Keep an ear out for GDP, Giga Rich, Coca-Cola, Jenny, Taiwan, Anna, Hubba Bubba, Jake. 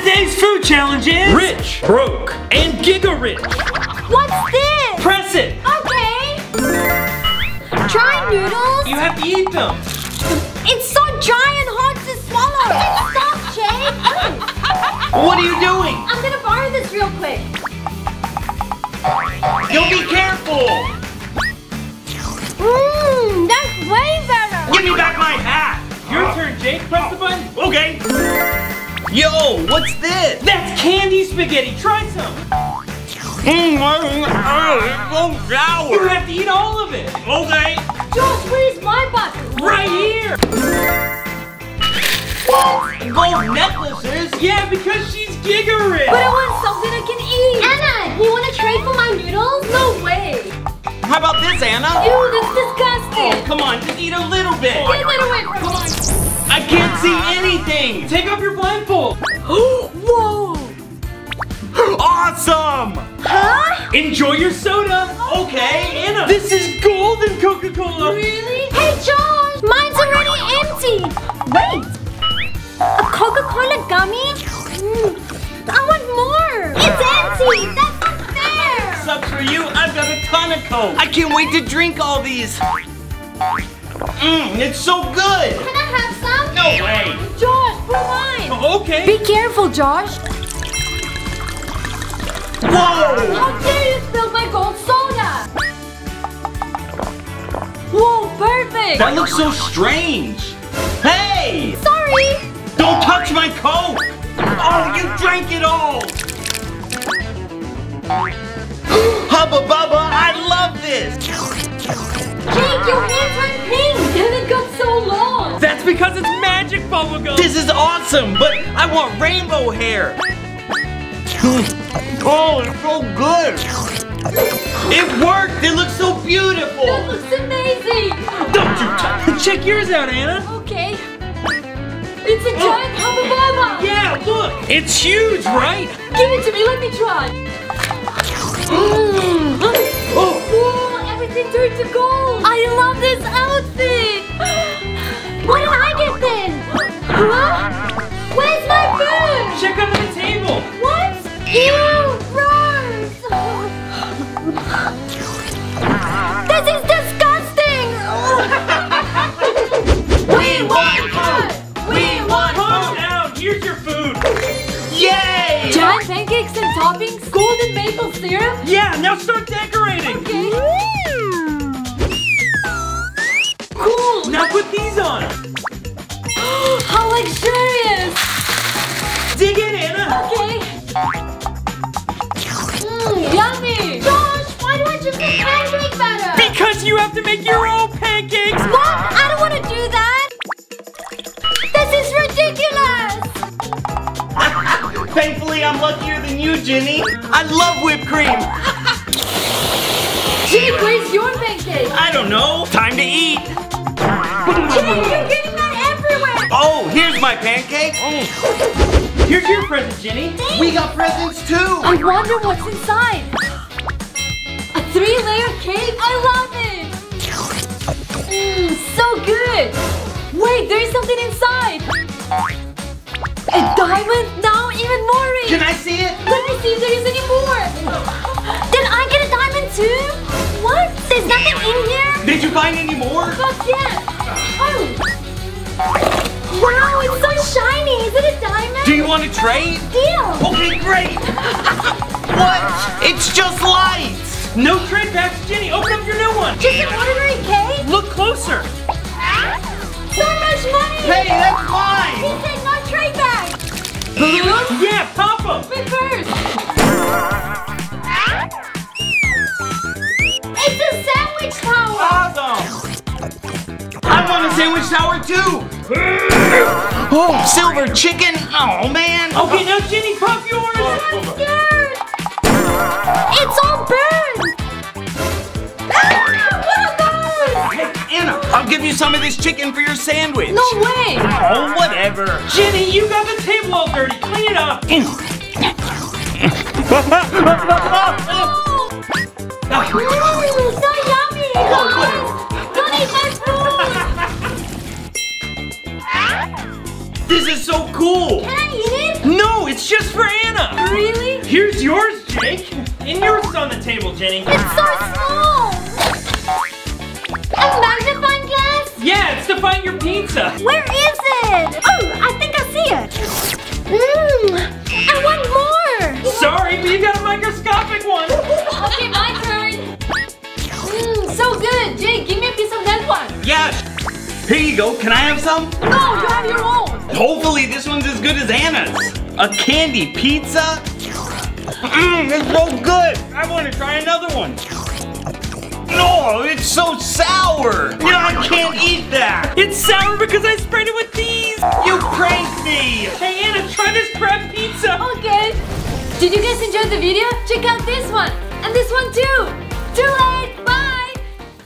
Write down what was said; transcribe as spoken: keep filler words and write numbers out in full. Today's food challenge is rich, broke, and giga rich. What's this? Press it. Okay. Dry noodles. You have to eat them. It's so dry and hard to swallow. Stop, Jake. What are you doing? I'm gonna borrow this real quick. You'll be careful. Mmm, that's way better. Give me back my hat. Your turn, Jake. Press the button. Okay. Yo, what's this? That's candy spaghetti. Try some. Oh, it's so sour. You have to eat all of it. Okay. Josh, where's my bucket? Right here. What? Gold necklaces? Yeah, because she's giggering. But I want something I can eat. Anna, you want to trade for my noodles? No way. How about this, Anna? Ew, that's disgusting. Oh, come on, just eat a little bit. Get a little bit. Come on. I can't see anything. Take off your blindfold. Whoa. Awesome. Huh? Enjoy your soda. Okay, Anna. This is golden Coca-Cola. Really? Hey, Josh. Mine's already empty. Wait. A Coca-Cola gummy? Mm. I want more. It's empty. That's up for you, I've got a ton of Coke. I can't wait to drink all these. Mmm, it's so good. Can I have some? No way. Josh, pour mine. Oh, okay. Be careful, Josh. Whoa! How dare you spill my gold soda? Whoa, perfect. That looks so strange. Hey! Sorry. Don't touch my Coke. Oh, you drank it all. Hubba Bubba, I love this! Jake, your hair turned pink! And it got so long! That's because it's magic bubblegum! This is awesome, but I want rainbow hair! Oh, it's so good! It worked! It looks so beautiful! That looks amazing! Don't you t check yours out, Anna! Okay. It's a giant oh. Hubba Bubba! Yeah, look! It's huge, right? Give it to me, let me try! Mm. Oh. Whoa, everything turned to gold! I love this outfit! What did I get then? Huh? Where's my food? Check under the table! What? Ew, gross! This is disgusting! We want food! We want food! Calm down, here's your food! Yay! Giant pancakes and toppings? Golden maple syrup? Yeah, now start decorating! Okay. Cool! Now put these on! How luxurious! Dig in, Anna! Okay. Mm, yummy! Josh, why do I just make pancake batter? Because you have to make your own pancakes! What? I don't want to do that! This is ridiculous! Thankfully, I'm luckier than you, Jenny. I love whipped cream. Jake, where's your pancake? I don't know. Time to eat. Jake, you're getting that everywhere. Oh, here's my pancake. Oh. Here's your present, Jenny. Thanks. We got presents, too. I wonder what's inside. A three-layer cake? I love it. Mm, so good. Wait, there's something inside. A diamond? Now even more rings! Can I see it? Let me see if there is any more! Did I get a diamond too? What? There's nothing in here? Did you find any more? Fuck yeah! Oh! Wow, it's so shiny! Is it a diamond? Do you want to trade? Deal! Okay, great! What? It's just lights! No trade packs, Jenny! Open up your new one! Just an ordinary cake? Look closer! So much money! Hey, that's mine! He said no trade back! Yeah, pop them! But first! It's a sandwich tower! Awesome! I want a sandwich tower too! Oh, silver chicken! Oh man! Okay, now Jenny, pop yours! I'm scared! It's all burned! Ah, what are those? Anna, I'll give you some of this chicken for your sandwich. No way! Oh, whatever. Jenny, you got the table all dirty. Clean it up. Oh, so yummy! Guys, don't eat my food! This is so cool! Can I eat it? No, it's It's just for Anna. Really? Here's yours, Jake. And yours on the table, Jenny. It's so small. A magnifying glass? Yeah, it's to find your pizza. Where is it? Oh, I think I see it. Mmm, I want more. Sorry, but you got a microscopic one. Okay, my turn. Mmm, so good. Jake, give me a piece of that one. Yes. Here you go. Can I have some? No, you have your own. Hopefully this one's as good as Anna's. A candy pizza? Mmm, it's so good. I want to try another one. No, it's so sour. No, I can't eat that. It's sour because I sprayed it with these. You pranked me. Hey, Anna, try this crab pizza. Okay. Did you guys enjoy the video? Check out this one. And this one too. Too late. Bye.